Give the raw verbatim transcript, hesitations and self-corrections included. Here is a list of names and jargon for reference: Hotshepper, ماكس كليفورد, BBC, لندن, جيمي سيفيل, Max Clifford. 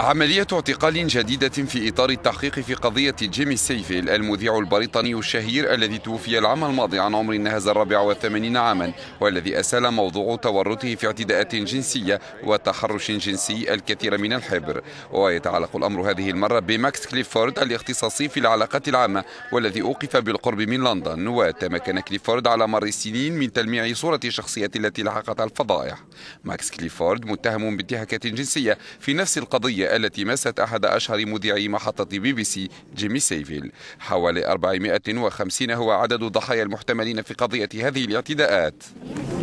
عملية اعتقال جديدة في إطار التحقيق في قضية جيمي سيفيل المذيع البريطاني الشهير الذي توفي العام الماضي عن عمر نهز الرابع والثمانين عاما، والذي أسال موضوع تورطه في اعتداءات جنسية وتحرش جنسي الكثير من الحبر. ويتعلق الأمر هذه المرة بماكس كليفورد الاختصاصي في العلاقات العامة والذي أوقف بالقرب من لندن. وتمكن كليفورد على مر السنين من تلميع صورة الشخصية التي لحقتها الفضائح. ماكس كليفورد متهم بانتهاكات جنسية في نفس القضية التي مست أحد أشهر مذيعي محطة بي بي سي جيمي سيفيل. حوالي أربعمائة وخمسين هو عدد الضحايا المحتملين في قضية هذه الاعتداءات.